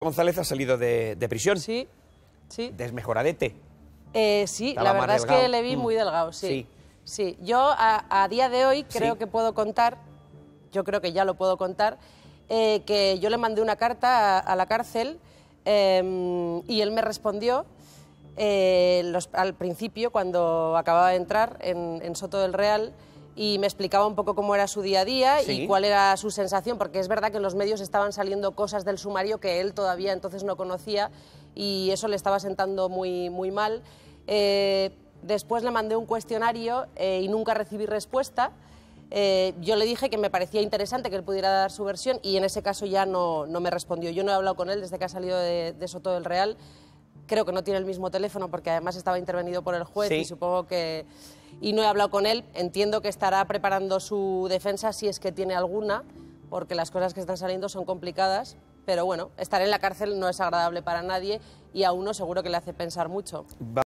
González ha salido de prisión. Sí, sí. Desmejoradete. Sí, estaba, la verdad es que le vi muy delgado, sí. Sí. Sí. Yo a día de hoy creo que puedo contar, yo creo que ya lo puedo contar, que yo le mandé una carta a la cárcel y él me respondió al principio, cuando acababa de entrar en Soto del Real, y me explicaba un poco cómo era su día a día y cuál era su sensación, porque es verdad que en los medios estaban saliendo cosas del sumario que él todavía entonces no conocía y eso le estaba sentando muy mal. Después le mandé un cuestionario y nunca recibí respuesta. Yo le dije que me parecía interesante que él pudiera dar su versión y en ese caso ya no me respondió. Yo no he hablado con él desde que ha salido de Soto del Real. Creo que no tiene el mismo teléfono porque además estaba intervenido por el juez y supongo que... Y no he hablado con él, entiendo que estará preparando su defensa si es que tiene alguna, porque las cosas que están saliendo son complicadas, pero bueno, estar en la cárcel no es agradable para nadie y a uno seguro que le hace pensar mucho.